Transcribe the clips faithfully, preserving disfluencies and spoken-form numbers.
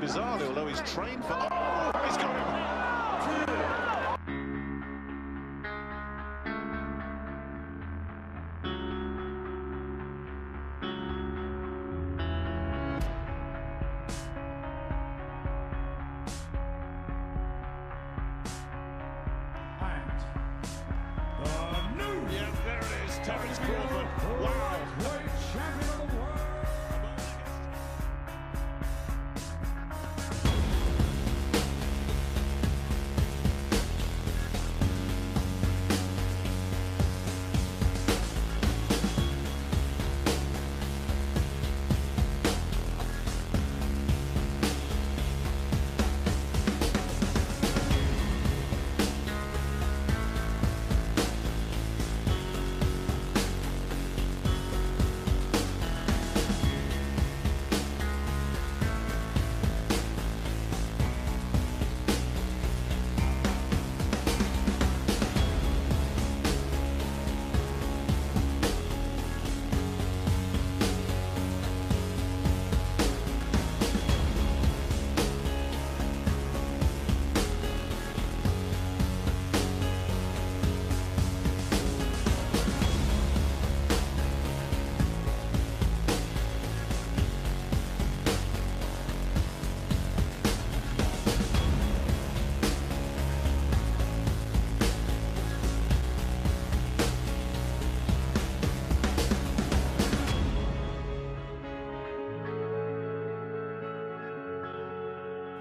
bizarrely, although he's trained for... Oh, he's got him. And the new... Yeah, there it is, Terence Crawford. Wow. Great champion of the world.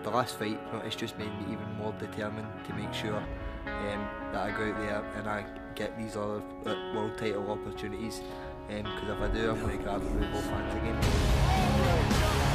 The last fight, it's just made me even more determined to make sure um, that I go out there and I get these other world title opportunities, because um, if I do, I'm going to grab them with both hands again.